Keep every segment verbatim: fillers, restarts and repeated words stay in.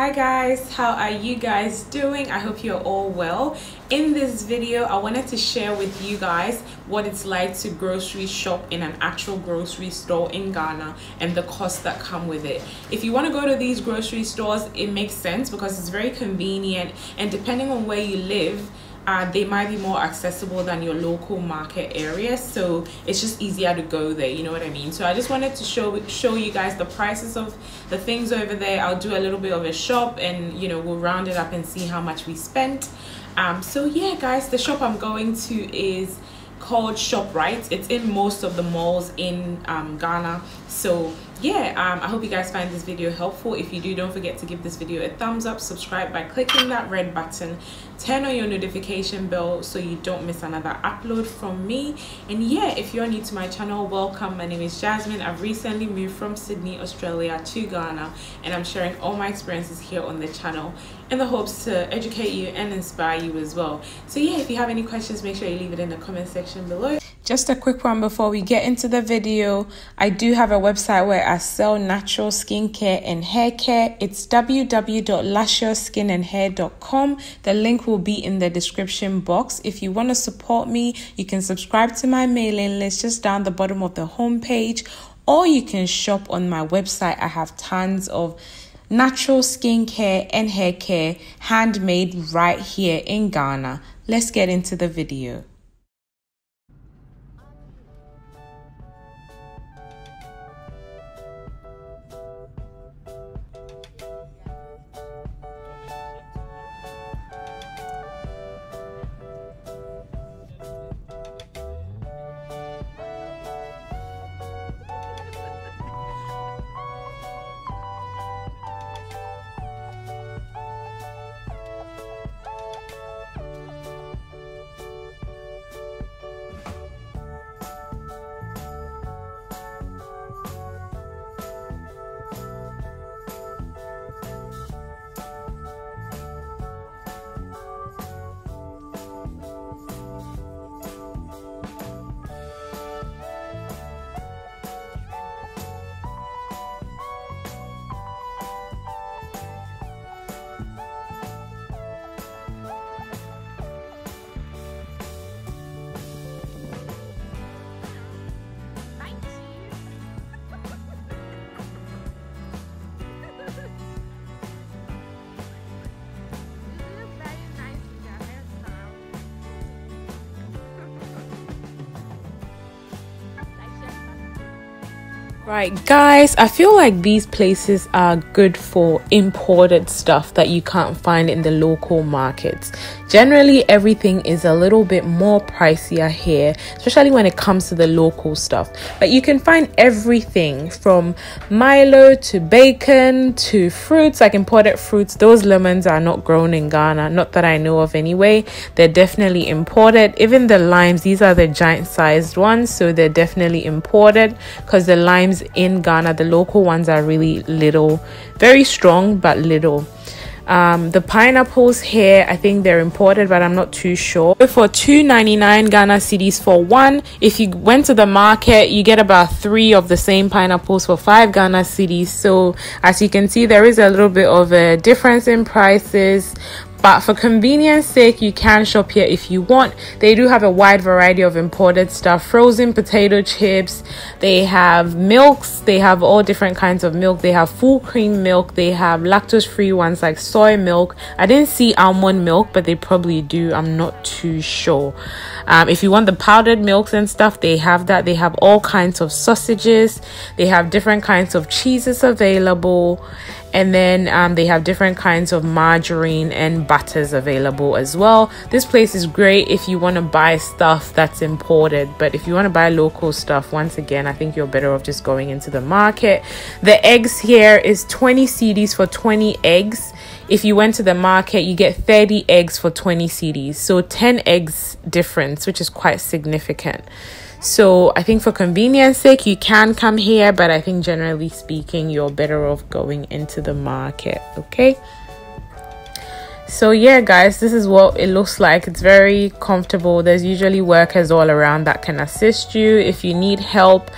Hi guys, how are you guys doing? I hope you're all well. In this video, I wanted to share with you guys what it's like to grocery shop in an actual grocery store in Ghana and the costs that come with it. If you want to go to these grocery stores, it makes sense because it's very convenient, and depending on where you live, Uh, they might be more accessible than your local market area, so it's just easier to go there, you know what I mean? So I just wanted to show show you guys the prices of the things over there. I'll do a little bit of a shop and, you know, we'll round it up and see how much we spent. Um, so yeah guys, the shop I'm going to is called Shoprite. It's in most of the malls in um, Ghana. So yeah, um, I hope you guys find this video helpful. If you do, don't forget to give this video a thumbs up, subscribe by clicking that red button, turn on your notification bell so you don't miss another upload from me. And yeah, if you're new to my channel, welcome. My name is Jasmine. I've recently moved from Sydney, Australia to Ghana, and I'm sharing all my experiences here on the channel in the hopes to educate you and inspire you as well. So yeah, if you have any questions, make sure you leave it in the comment section below. Just a quick one before we get into the video. I do have a website where I sell natural skincare and hair care. It's w w w dot luscious skin and hair dot com. The link will be in the description box. If you want to support me, you can subscribe to my mailing list just down the bottom of the homepage, or you can shop on my website. I have tons of natural skincare and hair care handmade right here in Ghana. Let's get into the video. Right guys, I feel like these places are good for imported stuff that you can't find in the local markets. Generally, everything is a little bit more pricier here, especially when it comes to the local stuff. But you can find everything from Milo to bacon to fruits, like imported fruits. Those lemons are not grown in Ghana, not that I know of anyway. They're definitely imported. Even the limes, these are the giant sized ones, so they're definitely imported because the limes in Ghana, the local ones are really little, very strong but little. Um, the pineapples here, I think they're imported, but I'm not too sure. For two ninety-nine Ghana cedis for one, if you went to the market, you get about three of the same pineapples for five Ghana cedis. So as you can see, there is a little bit of a difference in prices. But for convenience sake, you can shop here if you want. They do have a wide variety of imported stuff. Frozen potato chips. They have milks. They have all different kinds of milk. They have full cream milk. They have lactose-free ones like soy milk. I didn't see almond milk, but they probably do. I'm not too sure. Um, if you want the powdered milks and stuff, they have that. They have all kinds of sausages. They have different kinds of cheeses available. And then um, they have different kinds of margarine and butters available as well. This place is great if you want to buy stuff that's imported, but if you want to buy local stuff, once again, I think you're better off just going into the market. The eggs here is twenty cedis for twenty eggs. If you went to the market, you get thirty eggs for twenty cedis, so ten eggs difference, which is quite significant. So I think for convenience sake, you can come here, but I think generally speaking, you're better off going into the market. Okay, so yeah guys, this is what it looks like. It's very comfortable. There's usually workers all around that can assist you if you need help.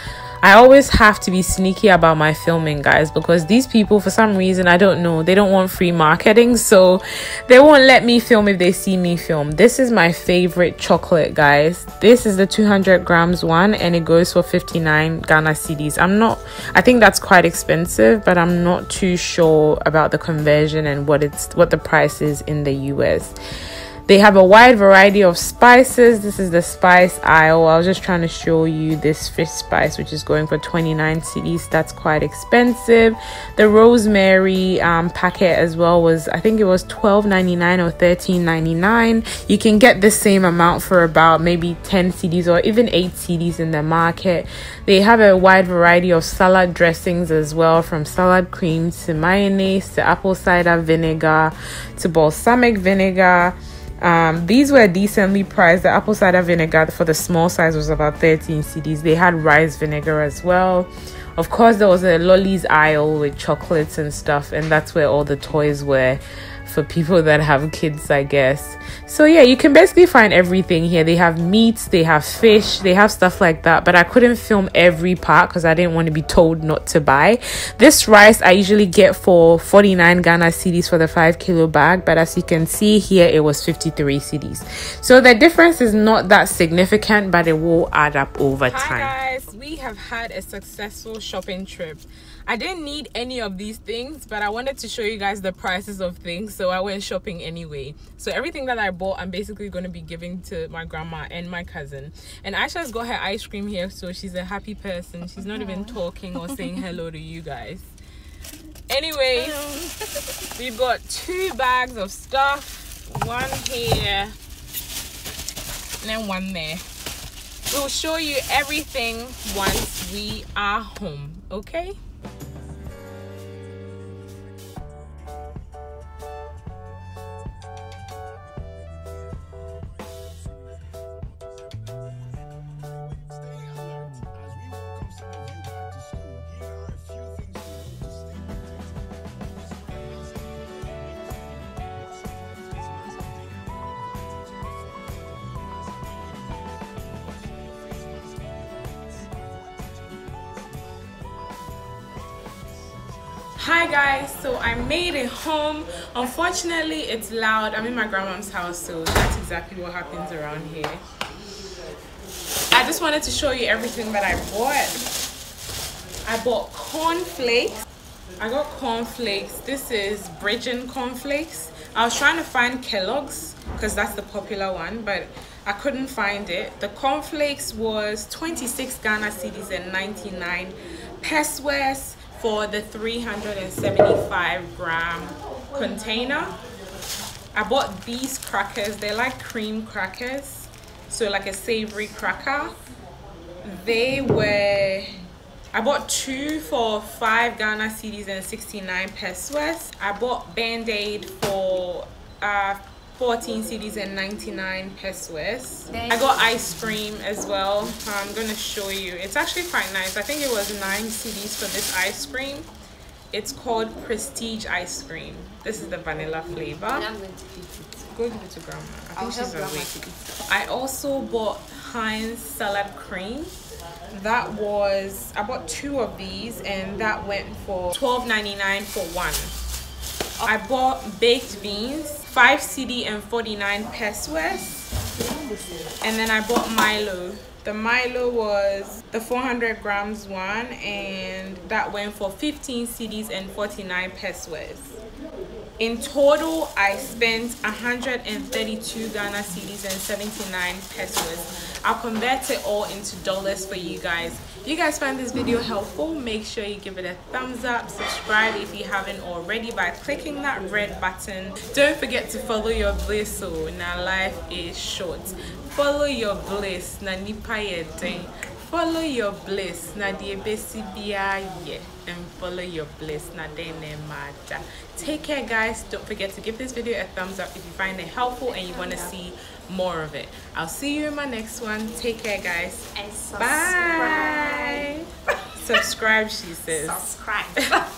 I always have to be sneaky about my filming, guys, because these people, for some reason, I don't know, they don't want free marketing, so they won't let me film if they see me film. This is my favorite chocolate, guys. This is the two hundred grams one, and it goes for fifty-nine Ghana cedis. I'm not, I think that's quite expensive, but I'm not too sure about the conversion and what it's what the price is in the U S. They have a wide variety of spices. This is the spice aisle. I was just trying to show you this fish spice, which is going for twenty-nine cedis. That's quite expensive. The rosemary um, packet as well was, I think it was twelve ninety-nine or thirteen ninety-nine. You can get the same amount for about maybe ten cedis or even eight cedis in the market. They have a wide variety of salad dressings as well, from salad cream to mayonnaise to apple cider vinegar to balsamic vinegar. Um, these were decently priced. The apple cider vinegar for the small size was about thirteen cedis. They had rice vinegar as well. Of course, there was a lollies aisle with chocolates and stuff, and that's where all the toys were for people that have kids, I guess. So yeah, you can basically find everything here. They have meats, they have fish, they have stuff like that, but I couldn't film every part because I didn't want to be told not to buy. This rice I usually get for forty-nine Ghana cedis for the five kilo bag, but as you can see here, it was fifty-three cedis. So the difference is not that significant, but it will add up over time. Hi guys, we have had a successful shopping trip. I didn't need any of these things, but I wanted to show you guys the prices of things, so I went shopping anyway. So everything that I bought, I'm basically going to be giving to my grandma and my cousin. And Aisha's got her ice cream here, so she's a happy person. She's not even talking or saying hello to you guys. Anyway, we've got two bags of stuff, one here and then one there. We'll show you everything once we are home, okay? Hi guys, so I made it home. Unfortunately, it's loud. I'm in my grandma's house, so that's exactly what happens around here. I just wanted to show you everything that I bought. I bought cornflakes. I got cornflakes. This is Bridgen cornflakes. I was trying to find Kellogg's because that's the popular one, but I couldn't find it. The cornflakes was twenty-six Ghana cedis and ninety-nine Peswes for the three hundred seventy-five gram container. I bought these crackers. They're like cream crackers, so like a savory cracker. They were, I bought two for five Ghana cedis and sixty-nine Peswes. I bought Band-Aid for uh, fourteen cedis and ninety-nine Peswes. I got ice cream as well. I'm gonna show you. It's actually quite nice. I think it was nine cedis for this ice cream. It's called Prestige ice cream. This is the vanilla flavor. And I'm going to eat it. Go give it to grandma. I think she's awake. I also bought Heinz salad cream. That was, I bought two of these and that went for twelve ninety-nine for one. I bought baked beans, five cedi and forty-nine Peswes. And then I bought Milo. The Milo was the four hundred grams one, and that went for fifteen cedis and forty-nine Peswes. In total, I spent one hundred thirty-two Ghana cedis and seventy-nine Peswes. I'll convert it all into dollars for you guys. If you guys find this video helpful, make sure you give it a thumbs up. Subscribe if you haven't already by clicking that red button. Don't forget to follow your bliss. Oh, now life is short. Follow your bliss. Na nipa yete. Follow your bliss, na diebesi biaye, and follow your bliss, na dene maja. Take care, guys. Don't forget to give this video a thumbs up if you find it helpful and you want to see more of it. I'll see you in my next one. Take care, guys. And subscribe. Bye. Subscribe, she says. Subscribe.